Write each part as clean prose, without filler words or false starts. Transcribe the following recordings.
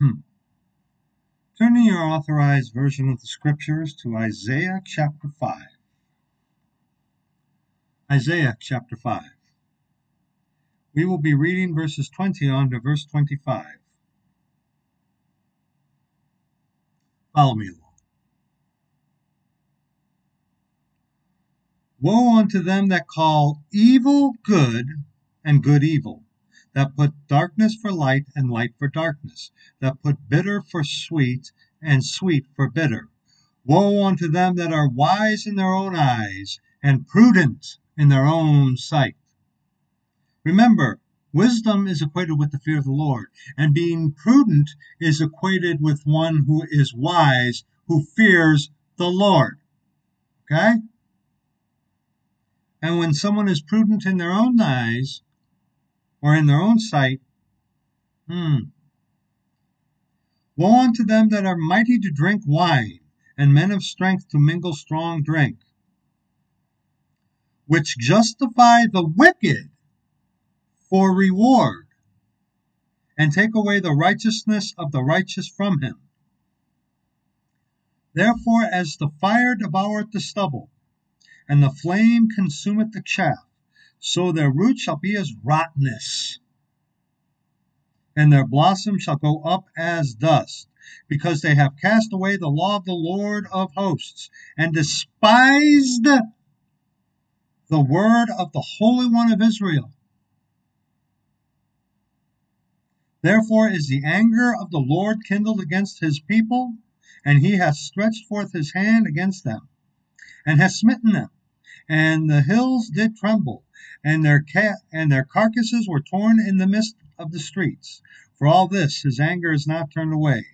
Turn in your authorized version of the scriptures to Isaiah chapter 5. Isaiah chapter 5. We will be reading verses 20 on to verse 25. Follow me along. Woe unto them that call evil good and good evil, that put darkness for light and light for darkness, that put bitter for sweet and sweet for bitter. Woe unto them that are wise in their own eyes and prudent in their own sight. Remember, wisdom is equated with the fear of the Lord, and being prudent is equated with one who is wise, who fears the Lord. Okay? And when someone is prudent in their own eyes, or in their own sight, Woe unto them that are mighty to drink wine, and men of strength to mingle strong drink, which justify the wicked for reward, and take away the righteousness of the righteous from him. Therefore, as the fire devoureth the stubble, and the flame consumeth the chaff, so their root shall be as rottenness, and their blossom shall go up as dust, because they have cast away the law of the Lord of hosts, and despised the word of the Holy One of Israel. Therefore is the anger of the Lord kindled against his people, and he hath stretched forth his hand against them, and hath smitten them, and the hills did tremble, and their carcasses were torn in the midst of the streets. For all this, his anger is not turned away,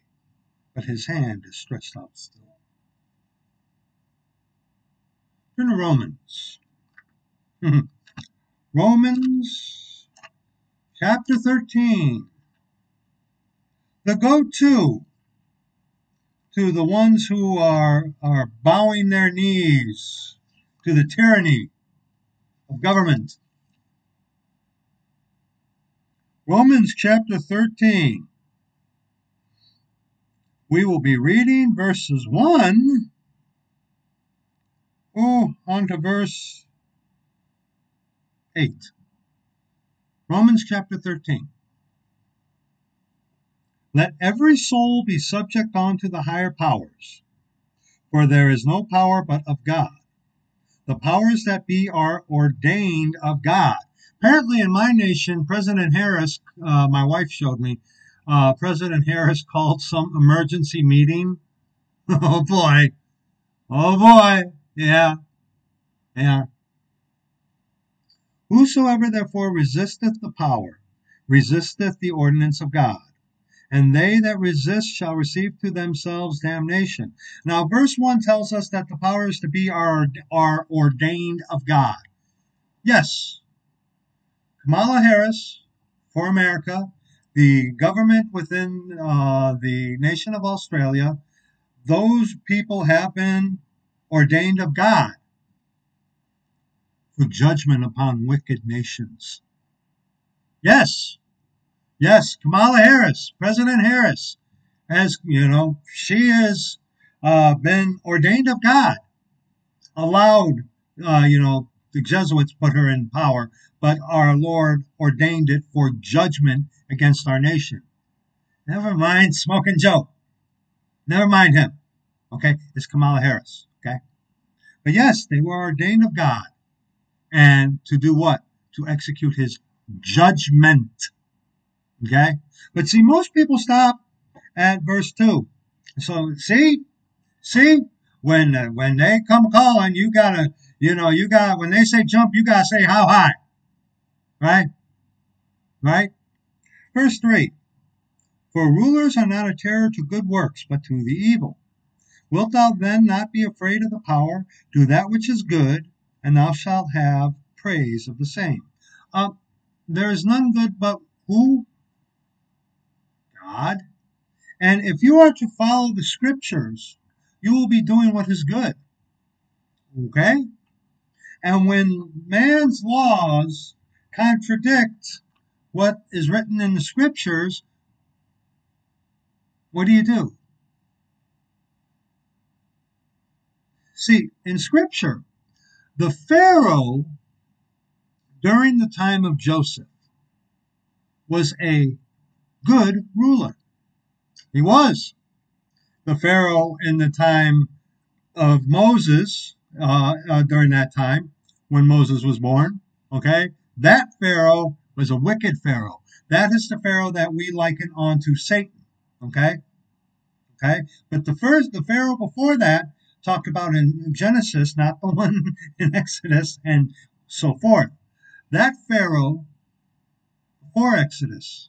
but his hand is stretched out still. Turn to Romans. Romans chapter 13. The go-to to the ones who are bowing their knees to the tyranny of government. Romans chapter 13. We will be reading verses 1 on to verse 8. Romans chapter 13. Let every soul be subject unto the higher powers, for there is no power but of God. The powers that be are ordained of God. Apparently in my nation, President Harris, my wife showed me, President Harris called some emergency meeting. Oh boy. Yeah. Whosoever therefore resisteth the power, resisteth the ordinance of God, and they that resist shall receive to themselves damnation. Now, verse 1 tells us that the powers to be are ordained of God. Yes, Kamala Harris, for America, the government within the nation of Australia, those people have been ordained of God for judgment upon wicked nations. Yes, Kamala Harris, President Harris, as you know, she has been ordained of God, allowed, the Jesuits put her in power, but our Lord ordained it for judgment against our nation. Never mind Smoking Joe. Never mind him. Okay, it's Kamala Harris. Okay, but yes, they were ordained of God, and to do what? To execute his judgment. Okay? But see, most people stop at verse 2. So, see, when they come calling, when they say jump, you gotta say how high. Right? Verse 3. For rulers are not a terror to good works, but to the evil. Wilt thou then not be afraid of the power? Do that which is good, and thou shalt have praise of the same. There is none good but who? God. And if you are to follow the scriptures, you will be doing what is good. Okay? And when man's laws contradict what is written in the scriptures, what do? See, in Scripture, the Pharaoh during the time of Joseph was a good ruler. He was. The Pharaoh in the time of Moses, during that time when Moses was born, okay, that Pharaoh was a wicked Pharaoh. That is the Pharaoh that we liken onto Satan, okay? Okay? But the Pharaoh before that, talked about in Genesis, not the one in Exodus and so forth. That Pharaoh before Exodus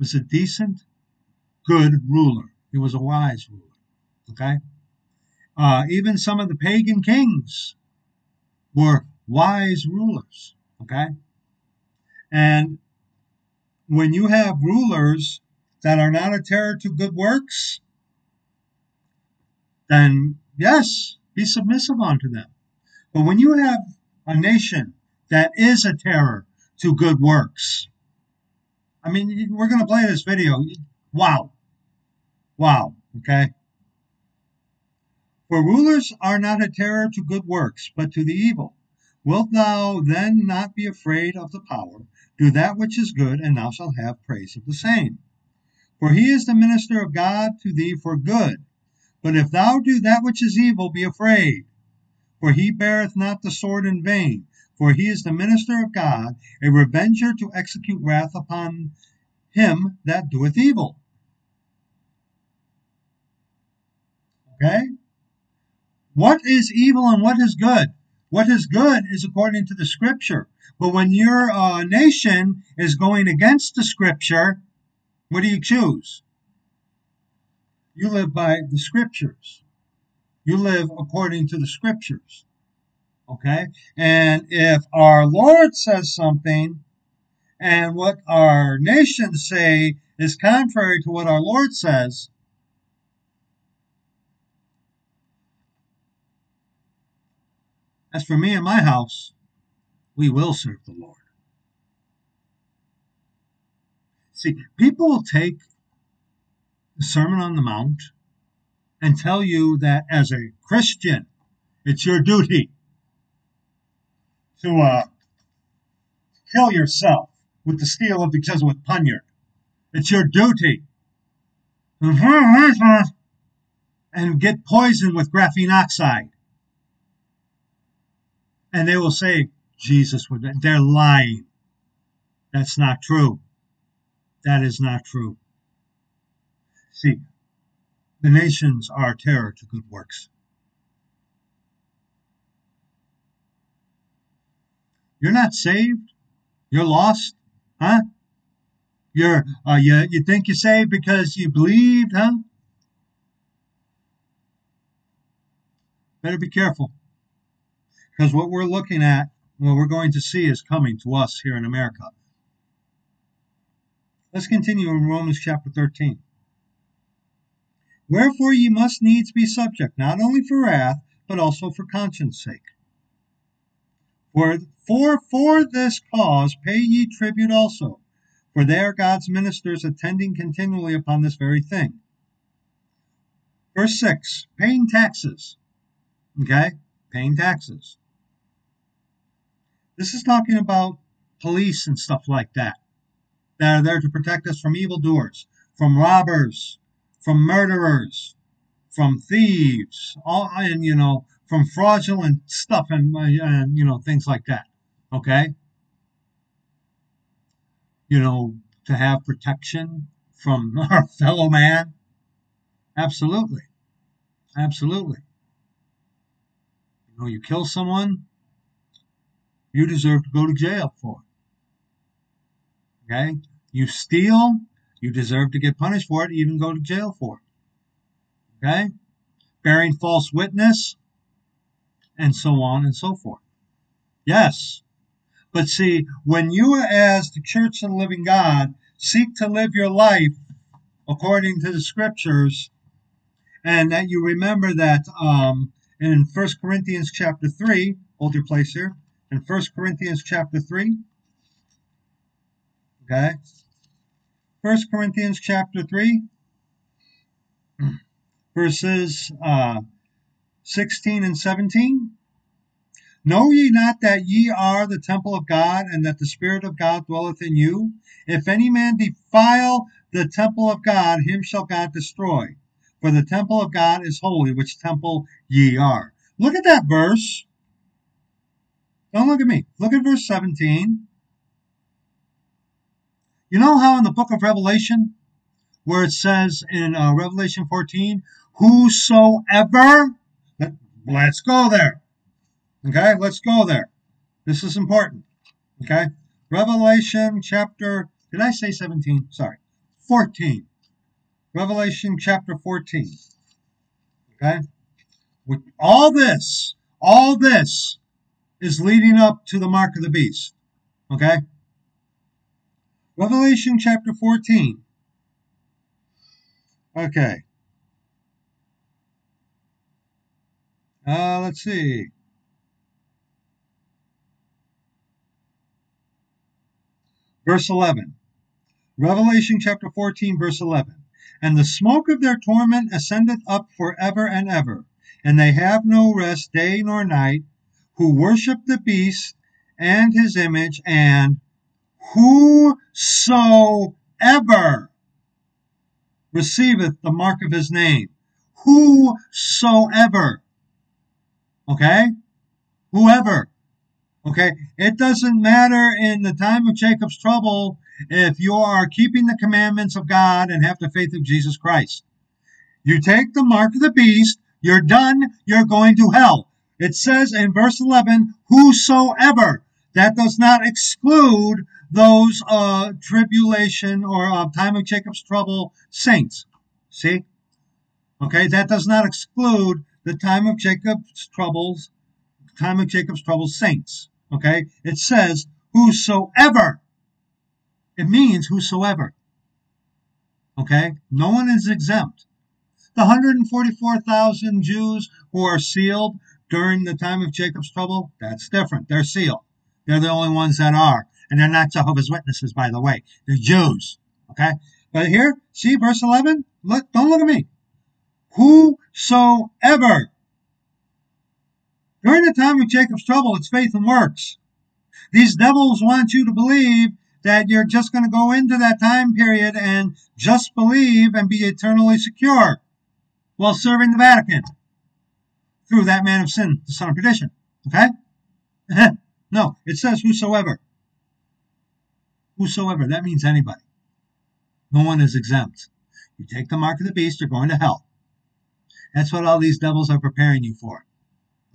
was a decent, good ruler. He was a wise ruler, okay? Even some of the pagan kings were wise rulers, okay? And when you have rulers that are not a terror to good works, then yes, be submissive unto them. But when you have a nation that is a terror to good works, I mean, we're going to play this video. Wow. Wow, okay? For rulers are not a terror to good works, but to the evil. Wilt thou then not be afraid of the power? Do that which is good, and thou shalt have praise of the same. For he is the minister of God to thee for good. But if thou do that which is evil, be afraid. For he beareth not the sword in vain. For he is the minister of God, a revenger to execute wrath upon him that doeth evil. Okay? What is evil and what is good? What is good is according to the Scripture. But when your nation is going against the Scripture, what do you choose? You live by the Scriptures. You live according to the Scriptures. Okay? And if our Lord says something, and what our nations say is contrary to what our Lord says, as for me and my house, we will serve the Lord. See, people will take the Sermon on the Mount and tell you that as a Christian, it's your duty to kill yourself with the steel of the Jesuit poniard. It's your duty. And get poisoned with graphene oxide. And they will say, Jesus would. They're lying. That's not true. That is not true. See, the nations are a terror to good works. You're not saved. You're lost, huh? You think you're saved because you believed, huh? Better be careful, because what we're looking at, what we're going to see, is coming to us here in America. Let's continue in Romans chapter 13. Wherefore ye must needs be subject, not only for wrath, but also for conscience sake. For this cause pay ye tribute also, for they are God's ministers, attending continually upon this very thing. Verse 6, paying taxes. Okay? Paying taxes. This is talking about police and stuff like that, that are there to protect us from evildoers, from robbers, from murderers, from thieves, all, and, you know, from fraudulent stuff and, you know, things like that, okay? You know, to have protection from our fellow man. Absolutely. Absolutely. You know, you kill someone, you deserve to go to jail for it, okay? You steal, you deserve to get punished for it, even go to jail for it. Okay? Bearing false witness, and so on and so forth. Yes. But see, when you as the Church of the Living God seek to live your life according to the Scriptures, and that you remember that in 1 Corinthians chapter 3, hold your place here, in 1 Corinthians chapter 3, okay, 1 Corinthians chapter 3, verses 16 and 17. Know ye not that ye are the temple of God, and that the Spirit of God dwelleth in you? If any man defile the temple of God, him shall God destroy. For the temple of God is holy, which temple ye are. Look at that verse. Don't look at me. Look at verse 17. You know how in the book of Revelation, where it says in Revelation 14, whosoever, let's go there. Okay, let's go there. This is important. Okay, Revelation chapter, did I say 17? Sorry, 14. Revelation chapter 14. Okay, with all this is leading up to the mark of the beast. Okay, Revelation chapter 14. Okay, let's see. Verse 11, Revelation chapter 14, verse 11. And the smoke of their torment ascendeth up forever and ever, and they have no rest day nor night, who worship the beast and his image, and whosoever receiveth the mark of his name. Whosoever. Okay? Whoever. Okay, it doesn't matter in the time of Jacob's trouble if you are keeping the commandments of God and have the faith of Jesus Christ. You take the mark of the beast, you're done, you're going to hell. It says in verse 11, whosoever. That does not exclude those tribulation or time of Jacob's trouble saints. See? Okay, that does not exclude the time of Jacob's trouble saints. Okay, it says whosoever. It means whosoever. Okay, no one is exempt. The 144,000 Jews who are sealed during the time of Jacob's trouble, that's different. They're sealed. They're the only ones that are. And they're not Jehovah's Witnesses, by the way. They're Jews. Okay, but here, see verse 11? Look, don't look at me. Whosoever. During the time of Jacob's trouble, it's faith and works. These devils want you to believe that you're just going to go into that time period and just believe and be eternally secure while serving the Vatican through that man of sin, the son of perdition. Okay? No, it says whosoever. Whosoever. That means anybody. No one is exempt. You take the mark of the beast, you're going to hell. That's what all these devils are preparing you for.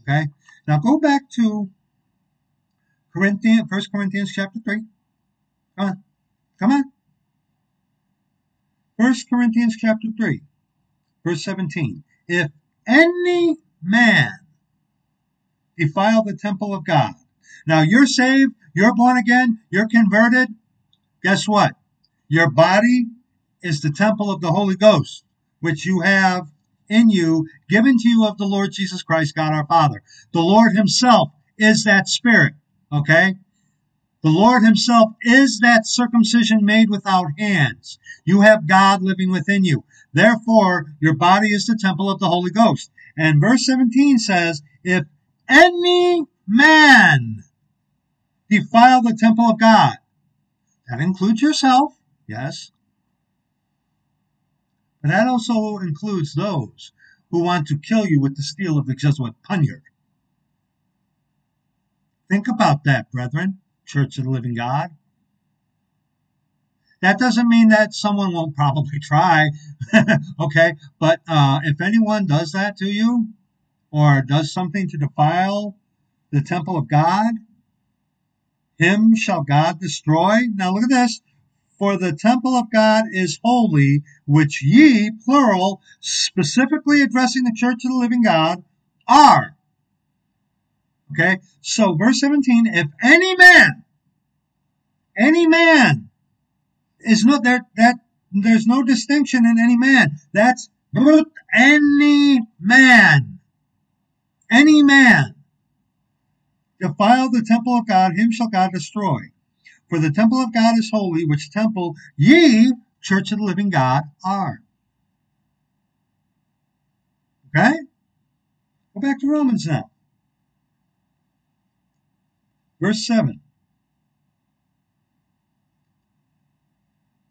Okay? Now go back to 1 Corinthians chapter 3. Come on. Come on. 1 Corinthians chapter 3, verse 17. If any man defile the temple of God. Now you're saved, you're born again, you're converted. Guess what? Your body is the temple of the Holy Ghost, which you have in you, given to you of the Lord Jesus Christ, God our Father. The Lord himself is that spirit, okay? The Lord himself is that circumcision made without hands. You have God living within you. Therefore, your body is the temple of the Holy Ghost. And verse 17 says, if any man defile the temple of God, that includes yourself, yes, but that also includes those who want to kill you with the steel of the Jesuit poniard. Think about that, brethren, Church of the Living God. That doesn't mean that someone won't probably try, okay? But if anyone does that to you, or does something to defile the temple of God, him shall God destroy. Now look at this. For the temple of God is holy, which ye, plural, specifically addressing the Church of the Living God, are. Okay, so verse 17, if any man, is not there, that there's no distinction in any man. That's any man, defile the temple of God, him shall God destroy. For the temple of God is holy, which temple ye, Church of the Living God, are. Okay? Go back to Romans now. Verse 7.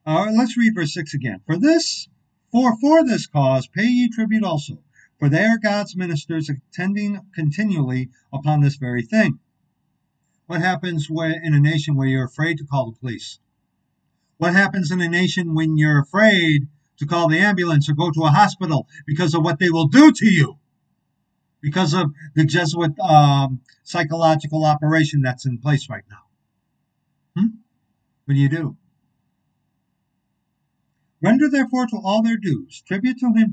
Let's read verse 6 again. For this cause pay ye tribute also, for they are God's ministers, attending continually upon this very thing. What happens in a nation where you're afraid to call the police? What happens in a nation when you're afraid to call the ambulance or go to a hospital because of what they will do to you? Because of the Jesuit psychological operation that's in place right now. What do you do? Render therefore to all their dues, tribute to whom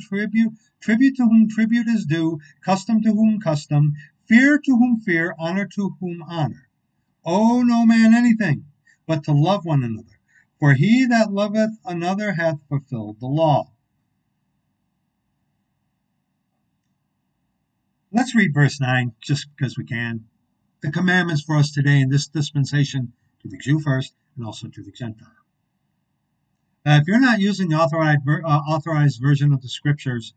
tribute is due, custom to whom custom, fear to whom fear, honor to whom honor. Owe no man anything, but to love one another. For he that loveth another hath fulfilled the law. Let's read verse 9, just because we can. The commandments for us today in this dispensation, to the Jew first, and also to the Gentile. If you're not using the authorized version of the Scriptures,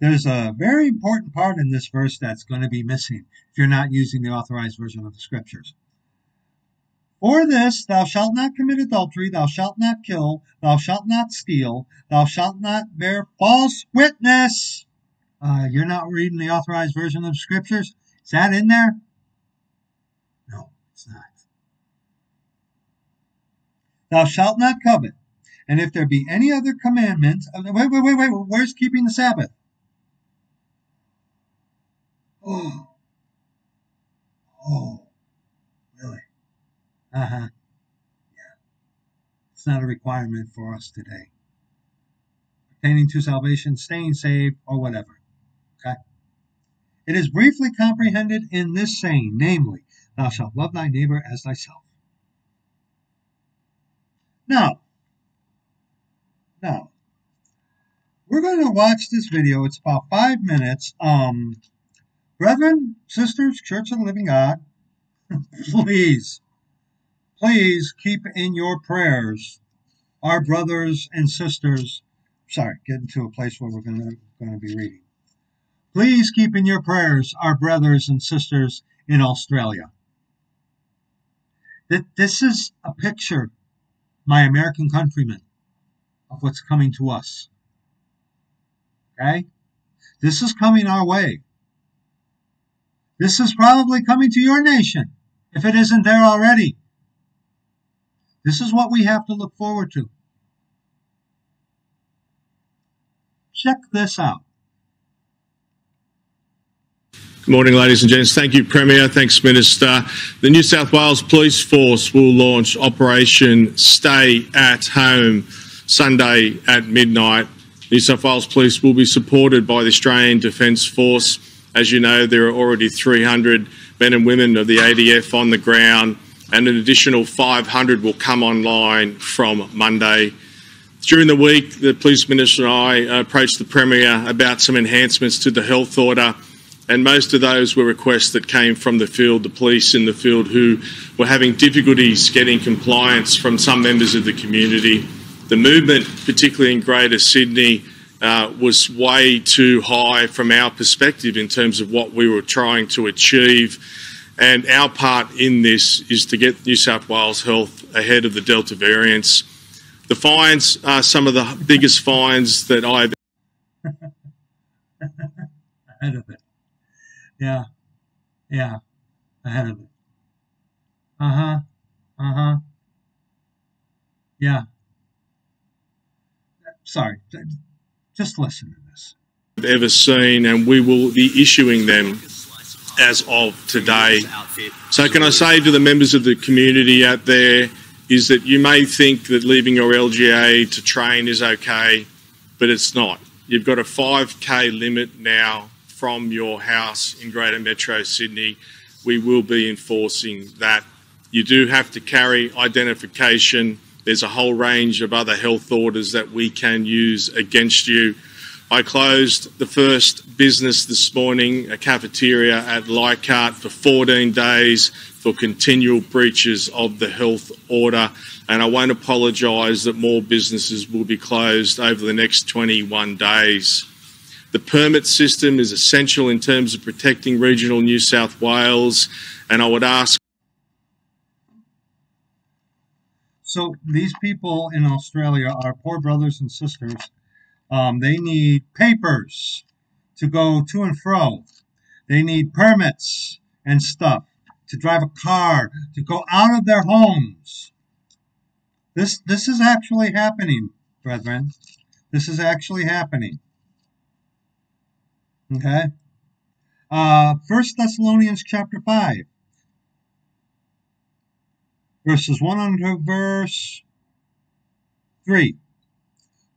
there's a very important part in this verse that's going to be missing if you're not using the authorized version of the Scriptures. For this, thou shalt not commit adultery, thou shalt not kill, thou shalt not steal, thou shalt not bear false witness. You're not reading the authorized version of the Scriptures? Is that in there? No, it's not. Thou shalt not covet. And if there be any other commandment, wait, where's keeping the Sabbath? Oh, really? Yeah. It's not a requirement for us today. Pertaining to salvation, staying saved, or whatever. Okay? It is briefly comprehended in this saying, namely, thou shalt love thy neighbor as thyself. Now, we're going to watch this video. It's about 5 minutes. Brethren, sisters, Church of the Living God, please keep in your prayers our brothers and sisters. Sorry, getting to a place where we're going to be reading. Please keep in your prayers our brothers and sisters in Australia. This is a picture, my American countrymen, of what's coming to us. Okay? This is coming our way. This is probably coming to your nation, if it isn't there already. This is what we have to look forward to. Check this out. Good morning, ladies and gents. Thank you, Premier. Thanks, Minister. The New South Wales Police Force will launch Operation Stay at Home Sunday at midnight. New South Wales Police will be supported by the Australian Defence Force. As you know, there are already 300 men and women of the ADF on the ground, and an additional 500 will come online from Monday. During the week, the Police Minister and I approached the Premier about some enhancements to the health order, and most of those were requests that came from the field, the police in the field, who were having difficulties getting compliance from some members of the community. The movement, particularly in Greater Sydney, was way too high from our perspective in terms of what we were trying to achieve. And our part in this is to get New South Wales Health ahead of the Delta variants. The fines are some of the biggest fines that I've... ahead of it. Yeah, ahead of it. Yeah. Sorry, just listen to this. ...ever seen, and we will be issuing them as of today. So can I say to the members of the community out there is that you may think that leaving your LGA to train is okay, but it's not. You've got a 5K limit now from your house in Greater Metro Sydney. We will be enforcing that. You do have to carry identification. There's a whole range of other health orders that we can use against you. I closed the first business this morning, a cafeteria at Leichhardt, for 14 days for continual breaches of the health order. And I won't apologise that more businesses will be closed over the next 21 days. The permit system is essential in terms of protecting regional New South Wales, and I would ask... So these people in Australia are poor brothers and sisters. They need papers to go to and fro. They need permits and stuff to drive a car, to go out of their homes. This is actually happening, brethren. This is actually happening. Okay? 1 Thessalonians chapter 5. Verses 1 unto verse 3.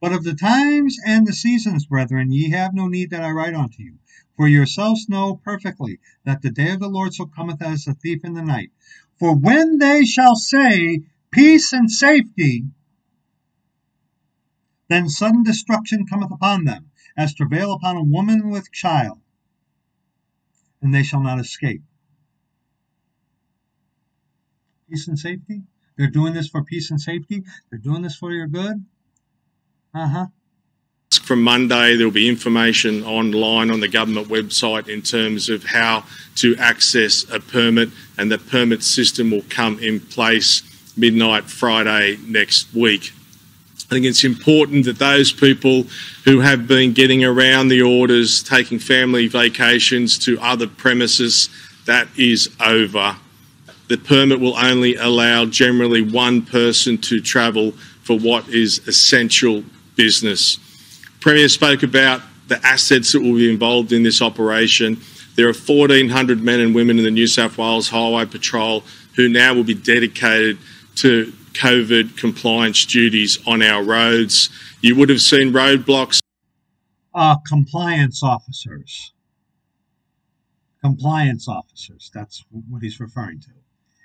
But of the times and the seasons, brethren, ye have no need that I write unto you. For yourselves know perfectly that the day of the Lord so cometh as a thief in the night. For when they shall say, peace and safety, then sudden destruction cometh upon them, as travail upon a woman with child, and they shall not escape. Peace and safety? They're doing this for peace and safety? They're doing this for your good? Uh-huh. From Monday, there will be information online on the government website in terms of how to access a permit, and the permit system will come in place midnight Friday next week. I think it's important that those people who have been getting around the orders, taking family vacations to other premises, that is over. The permit will only allow generally one person to travel for what is essential business. Premier spoke about the assets that will be involved in this operation. There are 1,400 men and women in the New South Wales Highway Patrol who now will be dedicated to COVID compliance duties on our roads. You would have seen roadblocks. Compliance officers. Compliance officers, that's what he's referring to.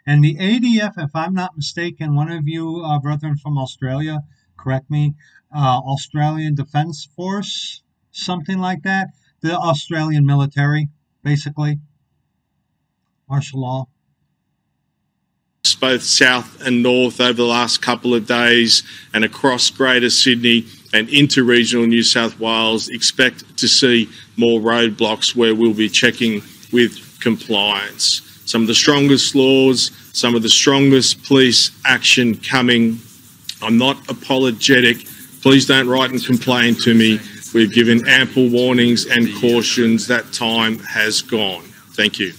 And the ADF, if I'm not mistaken, one of you brethren from Australia, correct me, Australian Defence Force, something like that, the Australian military, basically, martial law. Both south and north over the last couple of days and across Greater Sydney and into regional New South Wales, expect to see more roadblocks where we'll be checking with compliance. Some of the strongest laws, some of the strongest police action coming. I'm not apologetic. Please don't write and complain to me. We've given ample warnings and cautions. That time has gone. Thank you.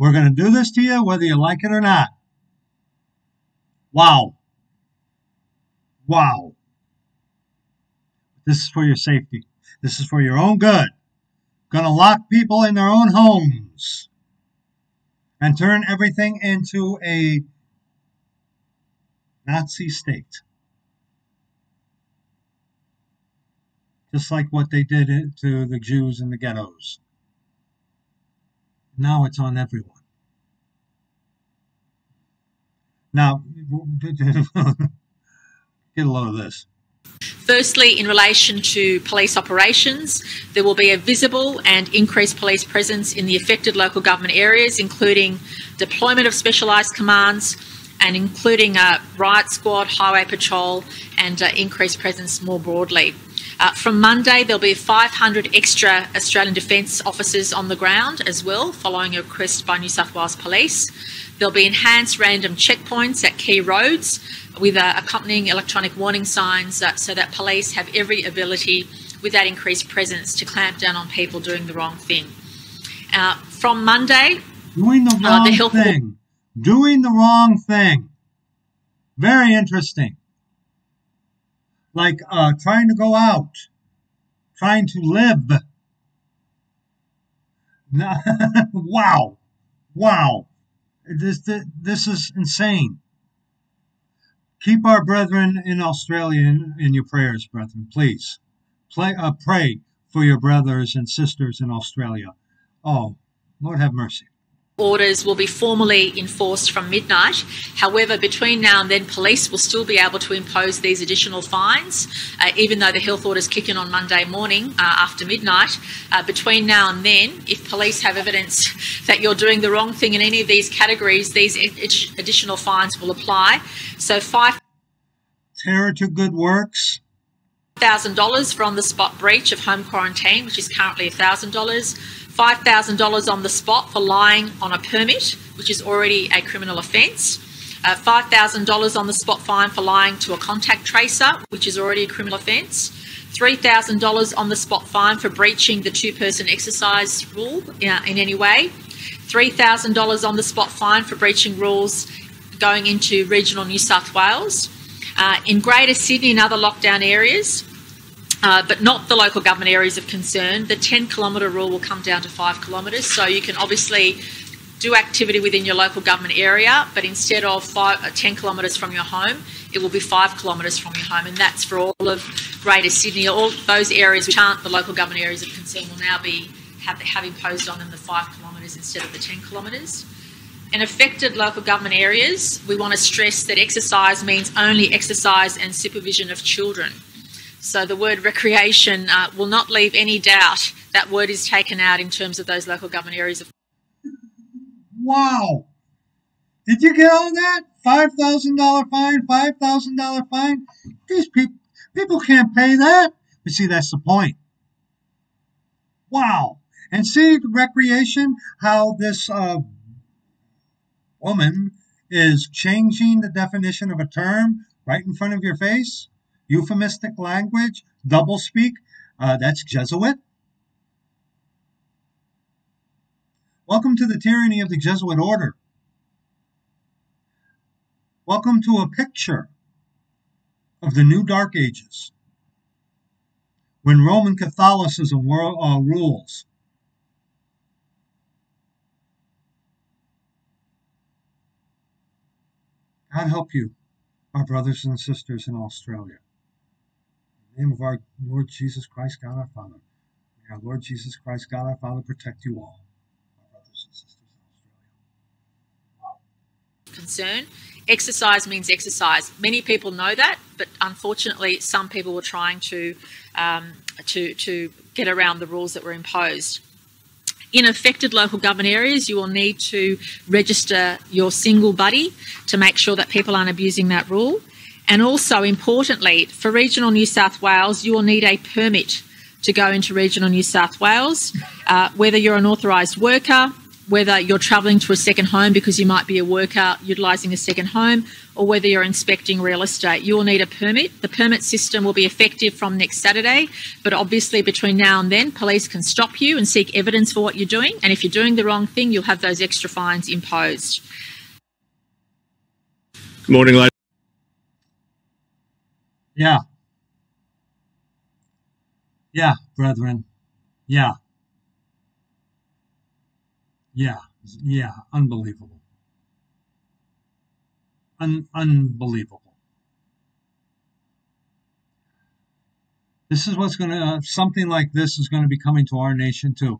We're going to do this to you whether you like it or not. Wow. Wow. This is for your safety. This is for your own good. Going to lock people in their own homes and turn everything into a Nazi state. Just like what they did to the Jews in the ghettos. Now it's on everyone. Now, get a load of this. Firstly, in relation to police operations, there will be a visible and increased police presence in the affected local government areas, including deployment of specialised commands and including a riot squad, highway patrol, and increased presence more broadly. From Monday, there'll be 500 extra Australian Defence officers on the ground as well, following a request by New South Wales Police. There'll be enhanced random checkpoints at key roads with accompanying electronic warning signs so that police have every ability with that increased presence to clamp down on people doing the wrong thing. From Monday... Doing the wrong thing. Doing the wrong thing. Very interesting. Like trying to go out, trying to live. Wow. Wow. This is insane. Keep our brethren in Australia in your prayers, brethren, please. Pray for your brothers and sisters in Australia. Oh, Lord have mercy. Orders will be formally enforced from midnight. However, between now and then, police will still be able to impose these additional fines, even though the health orders kick in on Monday morning after midnight. Between now and then, if police have evidence that you're doing the wrong thing in any of these categories, these additional fines will apply. So, terror to good works. $1,000 from the spot breach of home quarantine, which is currently $1,000, $5,000 on the spot for lying on a permit, which is already a criminal offence, $5,000 on the spot fine for lying to a contact tracer, which is already a criminal offence, $3,000 on the spot fine for breaching the two-person exercise rule in any way, $3,000 on the spot fine for breaching rules going into regional New South Wales, in Greater Sydney and other lockdown areas, but not the local government areas of concern. The 10-kilometre rule will come down to 5 kilometres, so you can obviously do activity within your local government area, but instead of 10 kilometres from your home, it will be 5 kilometres from your home, and that's for all of Greater Sydney. All those areas which aren't the local government areas of concern will now have imposed on them the 5 kilometres instead of the 10 kilometres. In affected local government areas, we want to stress that exercise means only exercise and supervision of children. So the word recreation will not leave any doubt. That word is taken out in terms of those local government areas of. Wow. Did you get all that? $5,000 fine, $5,000 fine. These people can't pay that. But see, that's the point. Wow. And see the recreation, how this woman is changing the definition of a term right in front of your face. Euphemistic language, doublespeak, that's Jesuit. Welcome to the tyranny of the Jesuit order. Welcome to a picture of the new Dark Ages, when Roman Catholicism rules. God help you, our brothers and sisters in Australia. In the name of our Lord Jesus Christ, God our Father. May our Lord Jesus Christ, God our Father, protect you all, our brothers and sisters in Australia. Wow. Concern. Exercise means exercise. Many people know that, but unfortunately, some people were trying to get around the rules that were imposed. In affected local government areas, you will need to register your single buddy to make sure that people aren't abusing that rule. And also, importantly, for regional New South Wales, you will need a permit to go into regional New South Wales, whether you're an authorised worker, whether you're travelling to a second home because you might be a worker utilising a second home, or whether you're inspecting real estate. You will need a permit. The permit system will be effective from next Saturday, but obviously between now and then, police can stop you and seek evidence for what you're doing, and if you're doing the wrong thing, you'll have those extra fines imposed. Good morning, ladies. Yeah. Yeah, brethren. Yeah. Yeah, yeah, unbelievable. Unbelievable. This is what's going to, something like this is going to be coming to our nation too,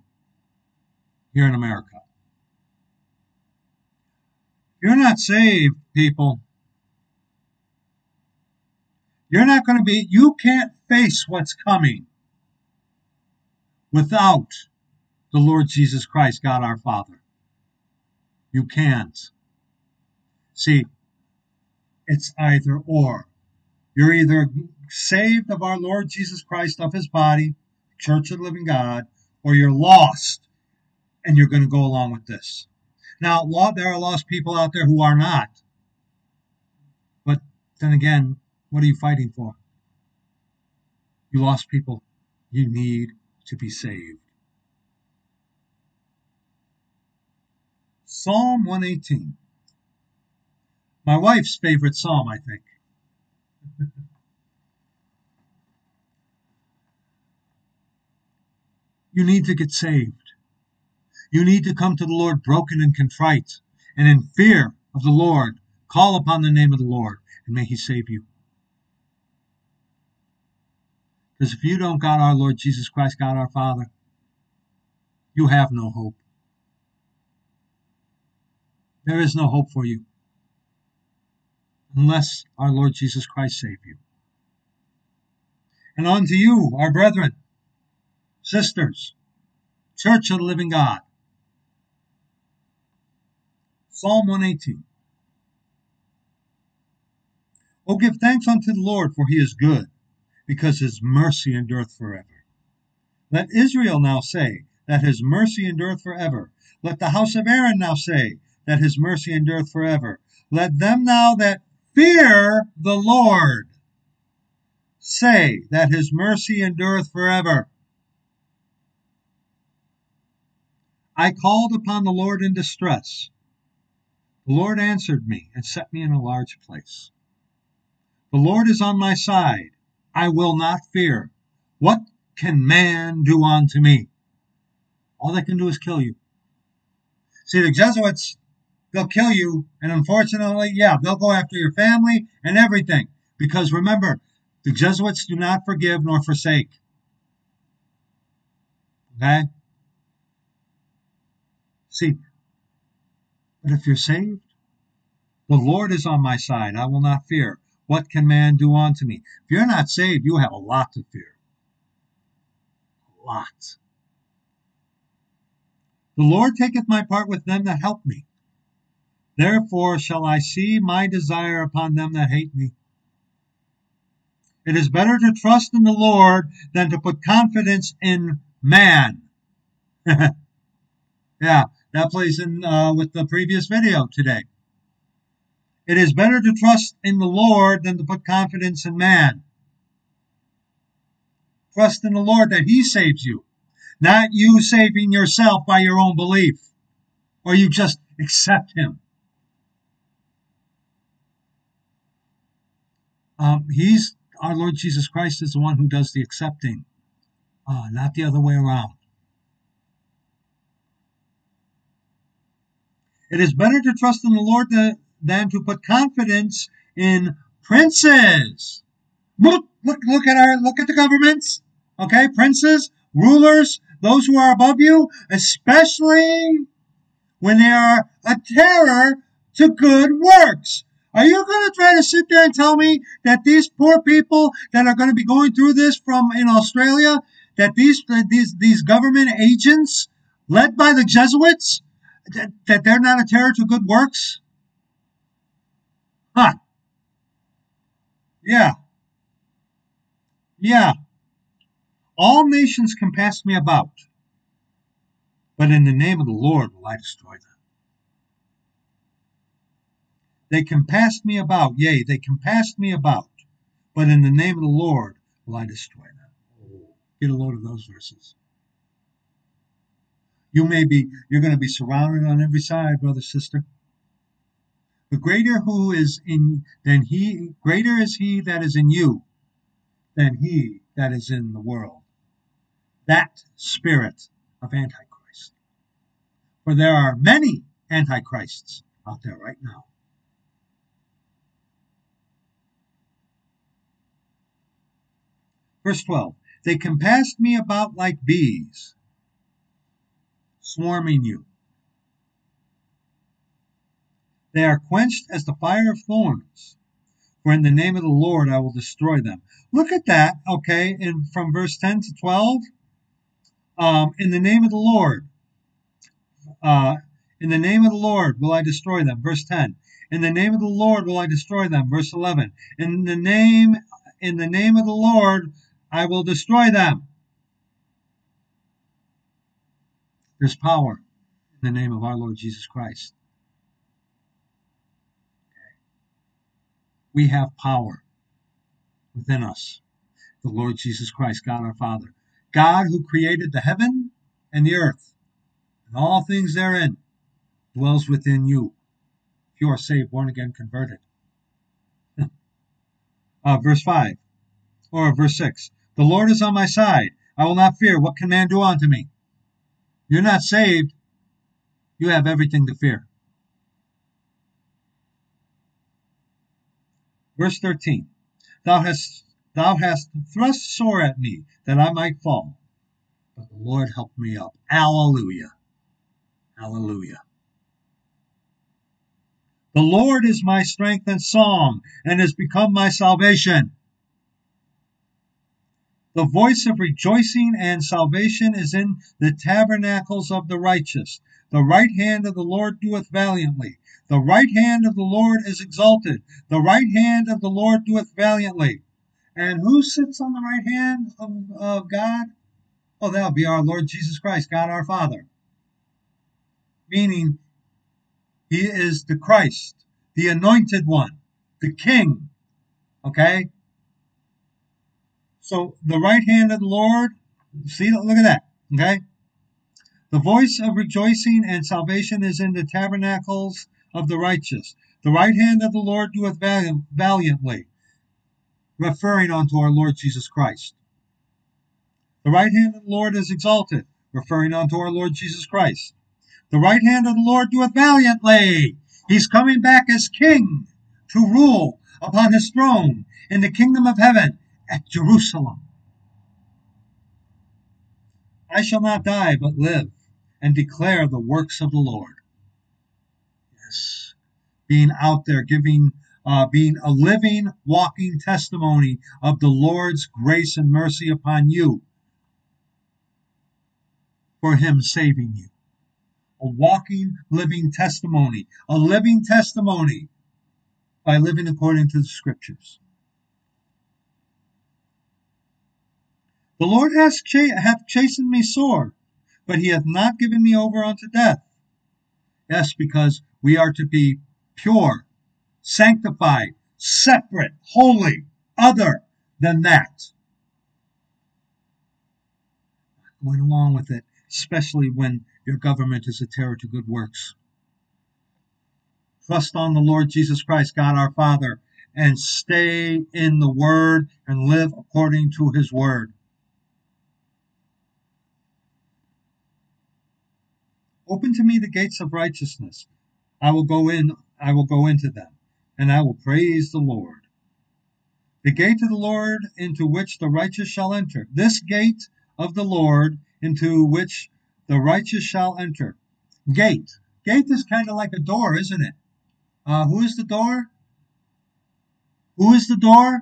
here in America. You're not saved, people. You're not going to be, you can't face what's coming without the Lord Jesus Christ, God our Father. You can't. See, it's either or. You're either saved of our Lord Jesus Christ, of his body, Church of the Living God, or you're lost, and you're going to go along with this. Now, there are lost people out there who are not. But then again, what are you fighting for? You lost people. You need to be saved. Psalm 118. My wife's favorite psalm, I think. You need to get saved. You need to come to the Lord broken and contrite, and in fear of the Lord, call upon the name of the Lord, and may he save you. Because if you don't got our Lord Jesus Christ, God our Father, you have no hope. There is no hope for you unless our Lord Jesus Christ save you. And unto you, our brethren, sisters, Church of the Living God. Psalm 118. Oh, give thanks unto the Lord, for he is good, because his mercy endureth forever. Let Israel now say that his mercy endureth forever. Let the house of Aaron now say that his mercy endureth forever. Let them now that fear the Lord say that his mercy endureth forever. I called upon the Lord in distress. The Lord answered me and set me in a large place. The Lord is on my side. I will not fear. What can man do unto me? All they can do is kill you. See, the Jesuits, they'll kill you, and unfortunately, they'll go after your family and everything. Because remember, the Jesuits do not forgive nor forsake. Okay? See, but if you're saved, the Lord is on my side. I will not fear. What can man do unto me? If you're not saved, you have a lot to fear. A lot. The Lord taketh my part with them that help me. Therefore shall I see my desire upon them that hate me. It is better to trust in the Lord than to put confidence in man. That plays in with the previous video today. It is better to trust in the Lord than to put confidence in man. Trust in the Lord that he saves you, not you saving yourself by your own belief, or you just accept him. Our Lord Jesus Christ is the one who does the accepting, not the other way around. It is better to trust in the Lord than to put confidence in princes. Look at the governments, okay? Princes, rulers, those who are above you, especially when they are a terror to good works. Are you going to try to sit there and tell me that these poor people that are going to be going through this from in Australia, that these government agents led by the Jesuits, that they're not a terror to good works? Huh. Yeah. All nations can pass me about, but in the name of the Lord will I destroy them. They can pass me about, yea, they can pass me about, but in the name of the Lord will I destroy them. Get a load of those verses. You're going to be surrounded on every side, brother, sister. But greater is he that is in you than he that is in the world. That spirit of Antichrist. For there are many Antichrists out there right now. Verse 12, they compassed me about like bees, swarming you. They are quenched as the fire of thorns, for in the name of the Lord I will destroy them. Look at that, okay, from verse 10 to 12. In the name of the Lord, in the name of the Lord will I destroy them. Verse 10, in the name of the Lord will I destroy them. Verse 11, in the name of the Lord I will destroy them. There's power in the name of our Lord Jesus Christ. We have power within us. The Lord Jesus Christ, God our Father. God who created the heaven and the earth and all things therein dwells within you. If you are saved, born again, converted. Verse 5 or verse 6. The Lord is on my side. I will not fear. What can man do unto me? You're not saved. You have everything to fear. Verse 13. Thou hast thrust sore at me that I might fall, but the Lord helped me up. Alleluia. Alleluia. The Lord is my strength and song, and has become my salvation. The voice of rejoicing and salvation is in the tabernacles of the righteous. The right hand of the Lord doeth valiantly. The right hand of the Lord is exalted. The right hand of the Lord doeth valiantly. And who sits on the right hand of God? Oh, that would be our Lord Jesus Christ, God our Father. Meaning, he is the Christ, the anointed one, the King. Okay? So, the right hand of the Lord, see, look at that. Okay? The voice of rejoicing and salvation is in the tabernacles of the righteous. The right hand of the Lord doeth valiantly, referring unto our Lord Jesus Christ. The right hand of the Lord is exalted, referring unto our Lord Jesus Christ. The right hand of the Lord doeth valiantly. He's coming back as king to rule upon his throne in the kingdom of heaven at Jerusalem. I shall not die, but live, and declare the works of the Lord. Yes. Being out there, giving, being a living, walking testimony of the Lord's grace and mercy upon you, for him saving you. A walking, living testimony. A living testimony by living according to the Scriptures. The Lord hath chastened me sore, but he hath not given me over unto death. Yes, because we are to be pure, sanctified, separate, holy, other than that. Going along with it, especially when your government is a terror to good works. Trust on the Lord Jesus Christ, God our Father, and stay in the Word and live according to his Word. Open to me the gates of righteousness. I will go in, I will go into them, and I will praise the Lord. The gate of the Lord into which the righteous shall enter. This gate of the Lord into which the righteous shall enter. Gate. Gate is kind of like a door, isn't it? Who is the door? Who is the door?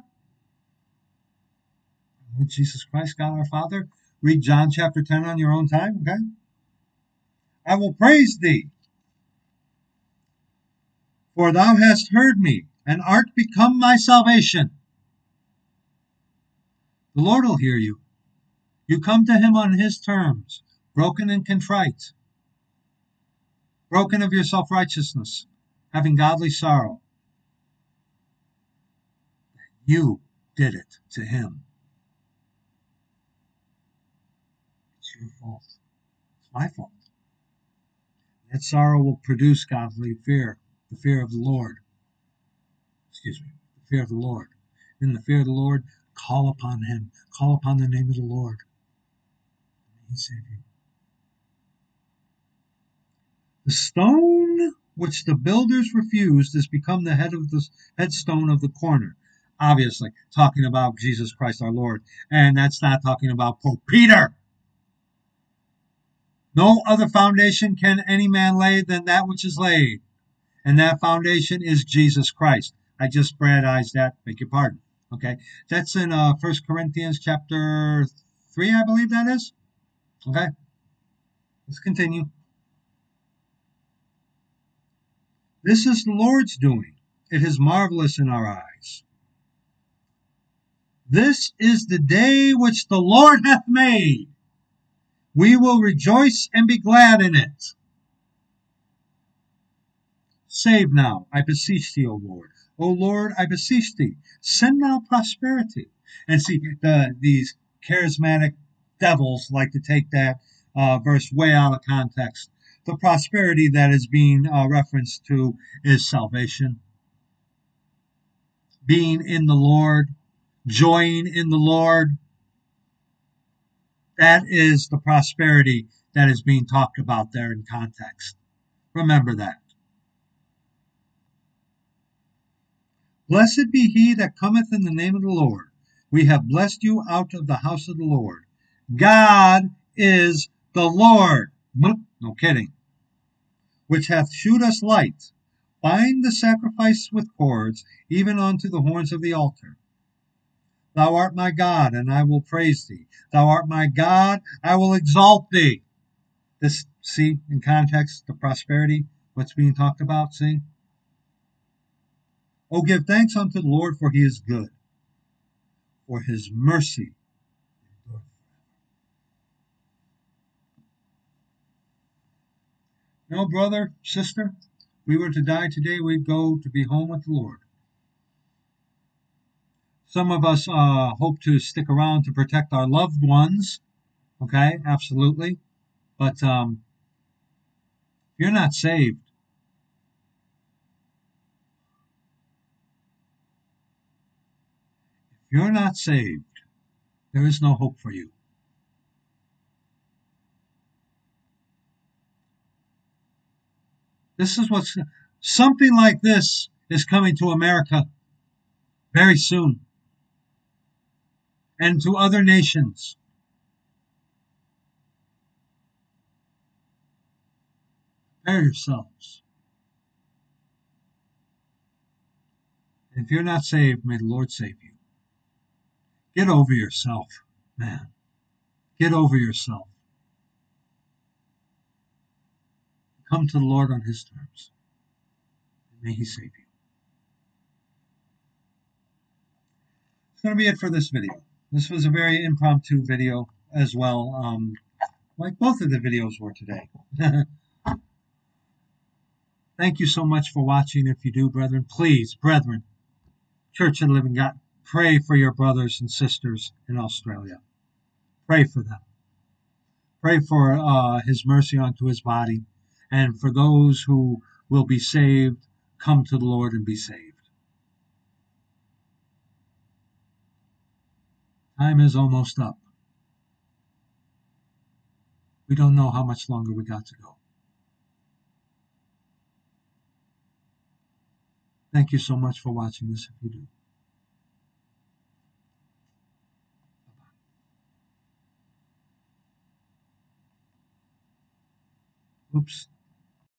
Lord Jesus Christ, God our Father. Read John chapter 10 on your own time, okay? I will praise thee, for thou hast heard me, and art become my salvation. The Lord will hear you. You come to him on his terms, broken and contrite, broken of your self-righteousness, having godly sorrow. You did it to him. It's your fault. It's my fault. That sorrow will produce godly fear, the fear of the Lord. Excuse me, the fear of the Lord. In the fear of the Lord, call upon him. Call upon the name of the Lord. He save you. The stone which the builders refused is become the head of the headstone of the corner. Obviously, talking about Jesus Christ our Lord. And that's not talking about Pope Peter. No other foundation can any man lay than that which is laid. And that foundation is Jesus Christ. I just Bradized that. Beg your pardon. Okay. That's in 1 Corinthians chapter 3, I believe that is. Okay. Let's continue. This is the Lord's doing. It is marvelous in our eyes. This is the day which the Lord hath made. We will rejoice and be glad in it. Save now, I beseech thee, O Lord. O Lord, I beseech thee. Send now prosperity. And see, these charismatic devils like to take that verse way out of context. The prosperity that is being referenced to is salvation. Being in the Lord. Joying in the Lord. That is the prosperity that is being talked about there in context. Remember that. Blessed be he that cometh in the name of the Lord. We have blessed you out of the house of the Lord. God is the Lord. No kidding. Which hath shewed us light. Bind the sacrifice with cords, even unto the horns of the altar. Thou art my God, and I will praise thee. Thou art my God, I will exalt thee. This, see, in context, the prosperity, what's being talked about, see? Oh, give thanks unto the Lord, for he is good. for his mercy. No, brother, sister, if we were to die today, we'd go to be home with the Lord. Some of us hope to stick around to protect our loved ones. Okay, absolutely. But you're not saved. If you're not saved, there is no hope for you. This is what's, something like this is coming to America very soon and to other nations. Prepare yourselves. If you're not saved, may the Lord save you. Get over yourself, man. Get over yourself. Come to the Lord on his terms. May he save you. That's going to be it for this video. This was a very impromptu video as well, like both of the videos were today. Thank you so much for watching. If you do, brethren, please, brethren, Church of the Living God, pray for your brothers and sisters in Australia. Pray for them. Pray for his mercy unto his body. And for those who will be saved, come to the Lord and be saved. Time is almost up. We don't know how much longer we got to go. Thank you so much for watching this, if you do. Oops.